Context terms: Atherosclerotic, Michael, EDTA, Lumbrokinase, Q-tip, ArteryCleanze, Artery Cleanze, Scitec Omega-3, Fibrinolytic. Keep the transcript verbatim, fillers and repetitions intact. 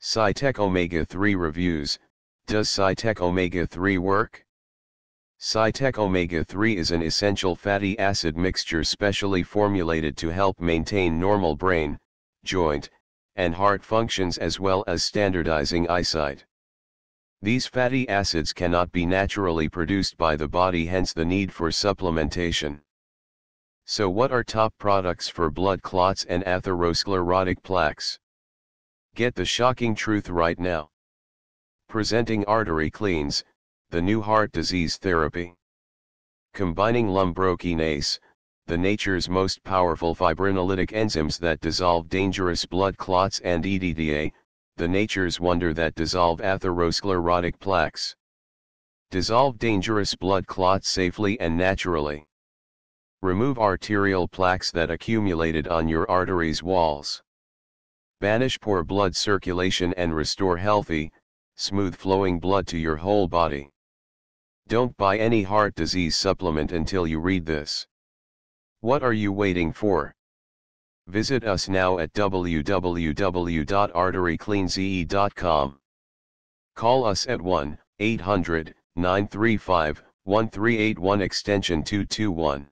Scitec Omega three reviews, does Scitec Omega three work? Scitec Omega three is an essential fatty acid mixture specially formulated to help maintain normal brain, joint, and heart functions as well as standardizing eyesight. These fatty acids cannot be naturally produced by the body, hence the need for supplementation. So what are top products for blood clots and atherosclerotic plaques? Get the shocking truth right now. Presenting ArteryCleanze, the new heart disease therapy. Combining lumbrokinase, the nature's most powerful fibrinolytic enzymes that dissolve dangerous blood clots, and E D T A, the nature's wonder that dissolve atherosclerotic plaques. Dissolve dangerous blood clots safely and naturally. Remove arterial plaques that accumulated on your arteries' walls. Banish poor blood circulation and restore healthy, smooth-flowing blood to your whole body. Don't buy any heart disease supplement until you read this. What are you waiting for? Visit us now at w w w dot artery cleanze dot com. Call us at one eight hundred nine three five one three eight one extension two two one.